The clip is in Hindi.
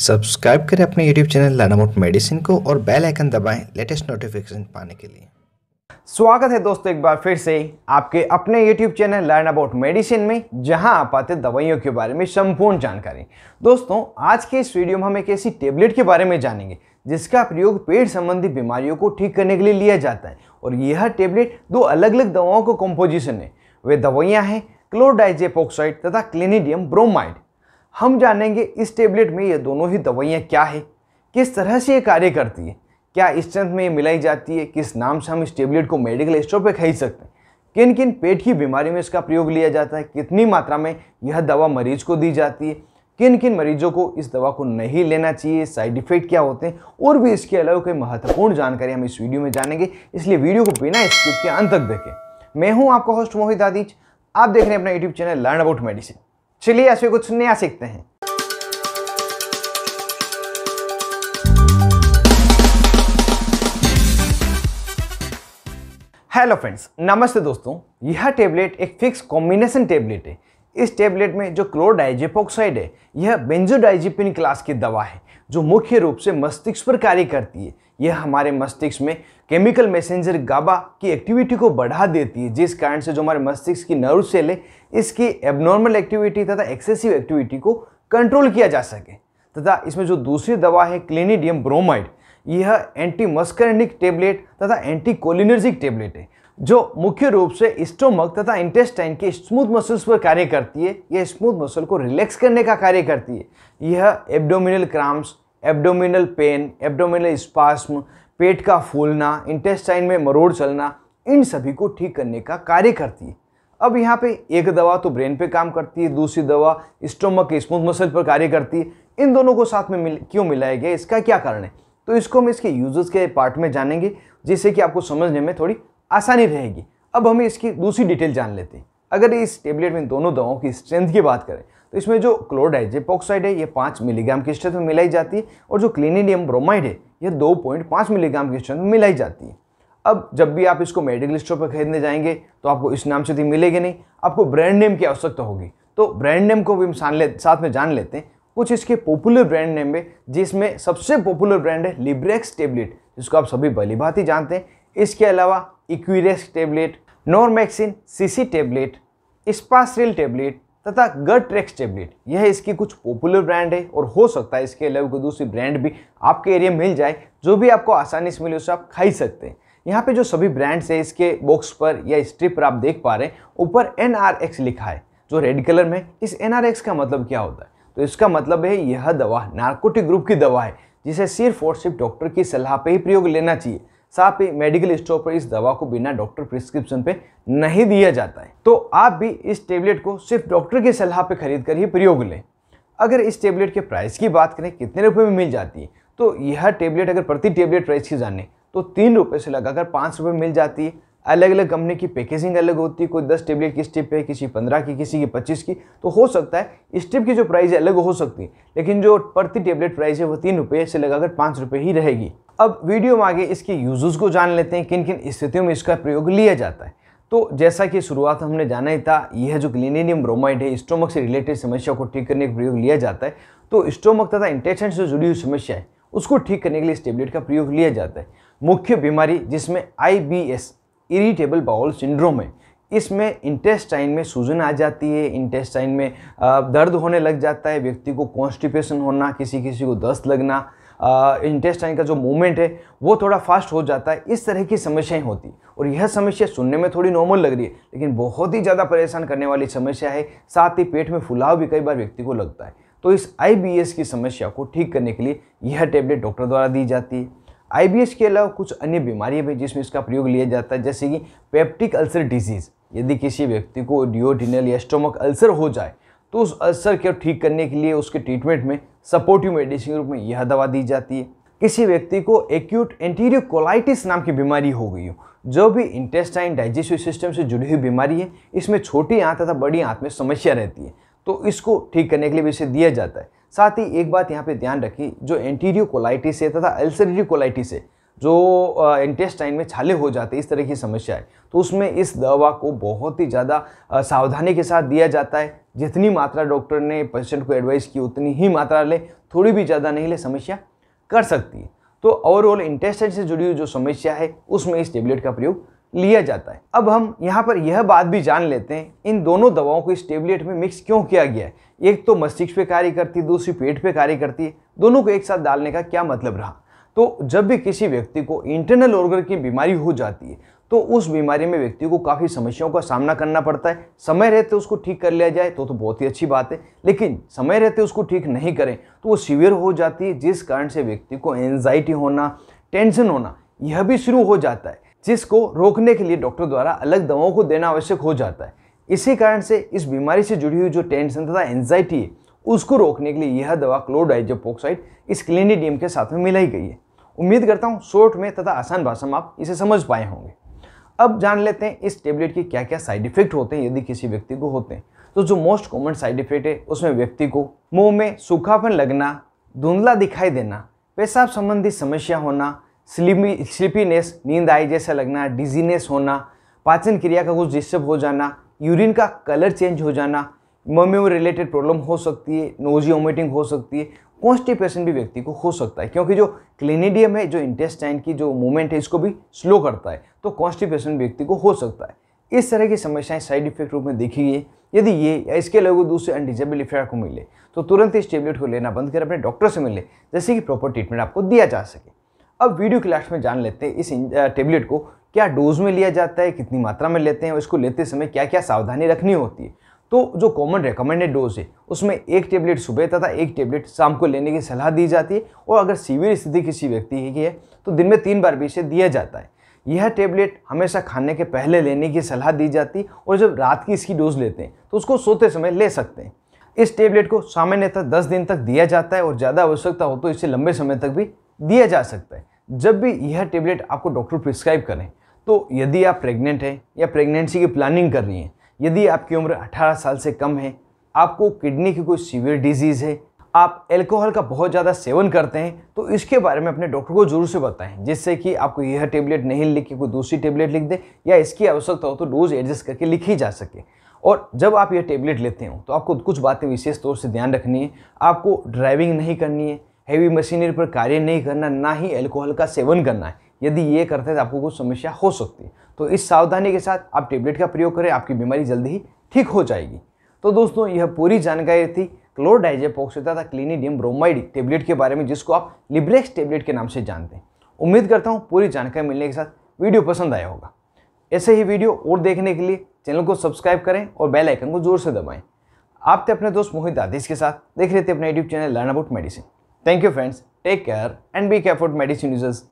सब्सक्राइब करें अपने YouTube channel learn about medicine को और बेल आइकन दबाएं लेटेस्ट नोटिफिकेशन पाने के लिए। स्वागत है दोस्तों एक बार फिर से आपके अपने YouTube channel learn about medicine में, जहां आप पाते दवाइयों के बारे में संपूर्ण जानकारी। दोस्तों आज के इस वीडियो में हम एक ऐसी टेबलेट के बारे में जानेंगे जिसका प्रयोग पेट संबंधी बीमारियों को ठीक करने के लिए लिया जाता है। और यह टेबलेट दो अलग अलग दवाओं का कॉम्पोजिशन है। वे दवाइयाँ हैं क्लोरडाइजेपोक्साइड तथा क्लिनिडियम ब्रोमाइड। हम जानेंगे इस टेबलेट में ये दोनों ही दवाइयाँ क्या है, किस तरह से ये कार्य करती है, क्या इस चंद में ये मिलाई जाती है, किस नाम से हम इस टेबलेट को मेडिकल स्टोर पे खरीद सकते हैं, किन किन पेट की बीमारी में इसका प्रयोग लिया जाता है, कितनी मात्रा में यह दवा मरीज को दी जाती है, किन किन मरीजों को इस दवा को नहीं लेना चाहिए, साइड इफेक्ट क्या होते हैं और भी इसके अलावा कई महत्वपूर्ण जानकारी हम इस वीडियो में जानेंगे। इसलिए वीडियो को बिना स्किप के अंत तक देखें। मैं हूँ आपका होस्ट मोहित दादीच, आप देख रहे हैं अपना YouTube channel learn about medicine. चलिए ऐसे कुछ नया सीखते हैं। हेलो फ्रेंड्स, नमस्ते दोस्तों। यह टेबलेट एक फिक्स कॉम्बिनेशन टेबलेट है। इस टेबलेट में जो क्लोरडाइजेपोक्साइड है, यह बेंजोडाइजेपिन क्लास की दवा है जो मुख्य रूप से मस्तिष्क पर कार्य करती है। यह हमारे मस्तिष्क में केमिकल मैसेंजर गाबा की एक्टिविटी को बढ़ा देती है, जिस कारण से जो हमारे मस्तिष्क की नर्व सेल है, इसकी एबनॉर्मल एक्टिविटी तथा एक्सेसिव एक्टिविटी को कंट्रोल किया जा सके। तथा इसमें जो दूसरी दवा है क्लिनिडियम ब्रोमाइड, यह एंटी मस्करनिक टेबलेट तथा एंटी कोलिनर्जिक टेबलेट है जो मुख्य रूप से स्टोमक तथा इंटेस्टाइन के स्मूथ मसल्स पर कार्य करती है। यह स्मूथ मसल को रिलैक्स करने का कार्य करती है। यह abdominal cramps, abdominal pain, abdominal spasm, पेट का फूलना, इंटेस्टाइन में मरोड़ चलना, इन सभी को ठीक करने का कार्य करती है। अब यहाँ पे एक दवा तो ब्रेन पे काम करती है, दूसरी दवा स्टोमक के स्मूथ मसल पर कार्य करती है। इन दोनों को साथ में क्यों मिलाया गया, इसका क्या कारण है, तो इसको हम इसके यूजेस के पार्ट में जानेंगे, जिससे कि आपको समझने में थोड़ी आसानी रहेगी। अब हमें इसकी दूसरी डिटेल जान लेते हैं। अगर इस टेबलेट में दोनों दवाओं की स्ट्रेंथ की बात करें तो इसमें जो क्लोरडाइजेपोक्साइड है, ये 5 मिलीग्राम की स्ट्रेंथ में मिलाई जाती है, और जो क्लिनिडियम ब्रोमाइड है, यह 2.5 मिलीग्राम की स्ट्रेंथ में मिलाई जाती है। अब जब भी आप इसको मेडिकल स्टोर पर खरीदने जाएंगे तो आपको इस नाम से तो मिलेगी नहीं, आपको ब्रांड नेम की आवश्यकता होगी। तो ब्रांड नेम को भी हम साथ में जान लेते हैं। कुछ इसके पॉपुलर ब्रांड नेम है, जिसमें सबसे पॉपुलर ब्रांड है लिब्रेक्स टेबलेट, जिसको आप सभी भलीभांति जानते हैं। इसके अलावा इक्वेरेक्स tablet, Normaxin CC tablet, इस्पास tablet तथा गट रेक्स टेबलेट, यह इसकी कुछ पॉपुलर ब्रांड है। और हो सकता है इसके अलावा कोई दूसरी ब्रांड भी आपके एरिया में मिल जाए, जो भी आपको आसानी से मिले उसे आप खरीद सकते हैं। यहाँ पे जो सभी ब्रांड्स है, इसके बॉक्स पर या स्ट्रिप पर आप देख पा रहे हैं, ऊपर NRX लिखा है जो रेड कलर में। इस NRX का मतलब क्या होता है, तो इसका मतलब है यह दवा नार्कोटिक ग्रुप की दवा है, जिसे सिर्फ और सिर्फ डॉक्टर की सलाह पर ही प्रयोग लेना चाहिए। साथ ही मेडिकल स्टोर पर इस दवा को बिना डॉक्टर प्रिस्क्रिप्शन पे नहीं दिया जाता है। तो आप भी इस टेबलेट को सिर्फ डॉक्टर की सलाह पे खरीद कर ही प्रयोग लें। अगर इस टेबलेट के प्राइस की बात करें, कितने रुपए में मिल जाती है, तो यह टेबलेट अगर प्रति टेबलेट प्राइस की जाने तो 3 रुपये से लगाकर 5 रुपये मिल जाती है। अलग अलग कंपनी की पैकेजिंग अलग होती है, कोई 10 टेबलेट की स्ट्रिप है, किसी 15 की, किसी की 25 की। तो हो सकता है स्ट्रिप की जो प्राइस है अलग हो सकती है, लेकिन जो प्रति टेबलेट प्राइस है वो 3 रुपये से लगाकर 5 रुपये ही रहेगी। अब वीडियो में आगे इसके यूजेस को जान लेते हैं, किन किन स्थितियों में इसका प्रयोग लिया जाता है। तो जैसा कि शुरुआत हमने जाना ही था, यह जो क्लिनिडियम ब्रोमाइड है, स्टोमक से रिलेटेड समस्या को ठीक करने का प्रयोग लिया जाता है। तो स्टोमक तथा इंटेस्टाइन से जुड़ी हुई समस्या है, उसको ठीक करने के लिए इस टेबलेट का प्रयोग लिया जाता है। मुख्य बीमारी जिसमें IBS इरिटेबल बाउल सिंड्रोम है, इसमें इंटेस्टाइन में सूजन आ जाती है, इंटेस्टाइन में दर्द होने लग जाता है, व्यक्ति को कॉन्स्टिपेशन होना, किसी किसी को दस्त लगना, इंटेस्टाइन का जो मूवमेंट है वो थोड़ा फास्ट हो जाता है। इस तरह की समस्याएं होती है। और यह समस्या सुनने में थोड़ी नॉर्मल लग रही है, लेकिन बहुत ही ज़्यादा परेशान करने वाली समस्या है। साथ ही पेट में फुलाव भी कई बार व्यक्ति को लगता है। तो इस IBS की समस्या को ठीक करने के लिए यह टेबलेट डॉक्टर द्वारा दी जाती है। IBS के अलावा कुछ अन्य बीमारियाँ भी जिसमें इसका प्रयोग लिया जाता है, जैसे कि पेप्टिक अल्सर डिजीज़। यदि किसी व्यक्ति को ड्यूओडेनल या स्टोमक अल्सर हो जाए तो उस अल्सर को ठीक करने के लिए उसके ट्रीटमेंट में सपोर्टिव मेडिसिन के रूप में यह दवा दी जाती है। किसी व्यक्ति को एक्यूट एंटीरियोकोलाइटिस नाम की बीमारी हो गई हो, जो भी इंटेस्टाइन डाइजेस्टिव सिस्टम से जुड़ी हुई बीमारी है, इसमें छोटी आंत तथा बड़ी आंत में समस्या रहती है, तो इसको ठीक करने के लिए भी इसे दिया जाता है। साथ ही एक बात यहाँ पे ध्यान रखिए, जो एंटीरियोकोलाइटिस है तथा अल्सरेटिव कोलाइटिस है, जो इंटेस्टाइन में छाले हो जाते हैं, इस तरह की समस्या है, तो उसमें इस दवा को बहुत ही ज़्यादा सावधानी के साथ दिया जाता है। जितनी मात्रा डॉक्टर ने पेशेंट को एडवाइस की उतनी ही मात्रा ले, थोड़ी भी ज़्यादा नहीं ले, समस्या कर सकती है। तो ओवरऑल इंटेस्टाइन से जुड़ी हुई जो समस्या है उसमें इस टेबलेट का प्रयोग लिया जाता है। अब हम यहाँ पर यह बात भी जान लेते हैं इन दोनों दवाओं को इस टेबलेट में मिक्स क्यों किया गया है। एक तो मस्तिष्क पे कार्य करती है, दूसरी पेट पे कार्य करती है, दोनों को एक साथ डालने का क्या मतलब रहा। तो जब भी किसी व्यक्ति को इंटरनल ऑर्गन की बीमारी हो जाती है तो उस बीमारी में व्यक्ति को काफ़ी समस्याओं का सामना करना पड़ता है। समय रहते उसको ठीक कर लिया जाए तो बहुत ही अच्छी बात है, लेकिन समय रहते उसको ठीक नहीं करें तो वो सीवियर हो जाती है, जिस कारण से व्यक्ति को एंजाइटी होना, टेंशन होना यह भी शुरू हो जाता है, जिसको रोकने के लिए डॉक्टर द्वारा अलग दवाओं को देना आवश्यक हो जाता है। इसी कारण से इस बीमारी से जुड़ी हुई जो टेंशन तथा एंजाइटी है उसको रोकने के लिए यह दवा क्लोरडाइजेपोक्साइड इस क्लिनिडियम के साथ में मिलाई गई है। उम्मीद करता हूँ शॉर्ट में तथा आसान भाषा में आप इसे समझ पाए होंगे। अब जान लेते हैं इस टेबलेट के क्या क्या साइड इफेक्ट होते हैं यदि किसी व्यक्ति को होते हैं। तो जो मोस्ट कॉमन साइड इफेक्ट है उसमें व्यक्ति को मुंह में सूखापन लगना, धुंधला दिखाई देना, पेशाब संबंधी समस्या होना, स्लीपीनेस, नींद आई जैसा लगना, डिजीनेस होना, पाचन क्रिया का कुछ डिस्टर्ब हो जाना, यूरिन का कलर चेंज हो जाना, मम्मी में रिलेटेड प्रॉब्लम हो सकती है, नोजी वोमिटिंग हो सकती है, कॉन्स्टिपेशन भी व्यक्ति को हो सकता है, क्योंकि जो क्लिनिडियम है जो इंटेस्टाइन की जो मूवमेंट है इसको भी स्लो करता है, तो कॉन्स्टिपेशन व्यक्ति को हो सकता है। इस तरह की समस्याएं साइड इफेक्ट रूप में देखी गई। यदि ये या इसके अलावा दूसरे अनडिजायरेबल इफेक्ट को मिले तो तुरंत इस टेबलेट को लेना बंद कर अपने डॉक्टर से मिले, जैसे कि प्रॉपर ट्रीटमेंट आपको दिया जा सके। अब वीडियो के लास्ट में जान लेते हैं इस टेबलेट को क्या डोज में लिया जाता है, कितनी मात्रा में लेते हैं और इसको लेते समय क्या क्या सावधानी रखनी होती है। तो जो कॉमन रिकमेंडेड डोज है उसमें 1 टेबलेट सुबह तथा 1 टेबलेट शाम को लेने की सलाह दी जाती है, और अगर सीवियर स्थिति किसी व्यक्ति की है तो दिन में 3 बार भी इसे दिया जाता है। यह टेबलेट हमेशा खाने के पहले लेने की सलाह दी जाती है, और जब रात की इसकी डोज लेते हैं तो उसको सोते समय ले सकते हैं। इस टेबलेट को सामान्यतः 10 दिन तक दिया जाता है, और ज़्यादा आवश्यकता हो तो इसे लंबे समय तक भी दिया जा सकता है। जब भी यह टेबलेट आपको डॉक्टर प्रिस्क्राइब करें तो यदि आप प्रेग्नेंट हैं या प्रेगनेंसी की प्लानिंग कर रही हैं, यदि आपकी उम्र 18 साल से कम है, आपको किडनी की कोई सीवियर डिजीज़ है, आप एल्कोहल का बहुत ज़्यादा सेवन करते हैं, तो इसके बारे में अपने डॉक्टर को ज़रूर से बताएं, जिससे कि आपको यह टेबलेट नहीं लिख के कोई दूसरी टेबलेट लिख दे, या इसकी आवश्यकता हो तो डोज एडजस्ट करके लिखी जा सके। और जब आप यह टेबलेट लेते हो तो आपको कुछ बातें विशेष तौर से ध्यान रखनी है। आपको ड्राइविंग नहीं करनी है, हैवी मशीनरी पर कार्य नहीं करना, ना ही एल्कोहल का सेवन करना है। यदि ये करते हैं तो आपको कुछ समस्या हो सकती है। तो इस सावधानी के साथ आप टेबलेट का प्रयोग करें, आपकी बीमारी जल्दी ही ठीक हो जाएगी। तो दोस्तों यह पूरी जानकारी थी क्लोरडाइजेपोक्साइड तथा क्लिनिडियम ब्रोमाइड टेबलेट के बारे में, जिसको आप लिब्रेक्स टेबलेट के नाम से जानते हैं। उम्मीद करता हूँ पूरी जानकारी मिलने के साथ वीडियो पसंद आया होगा। ऐसे ही वीडियो और देखने के लिए चैनल को सब्सक्राइब करें और बेल आइकन को जोर से दबाएँ। आप थे अपने दोस्त मोहित दादिश के साथ, देख रहे थे अपना YouTube channel learn about medicine. Thank you friends, take care and be careful medicine users.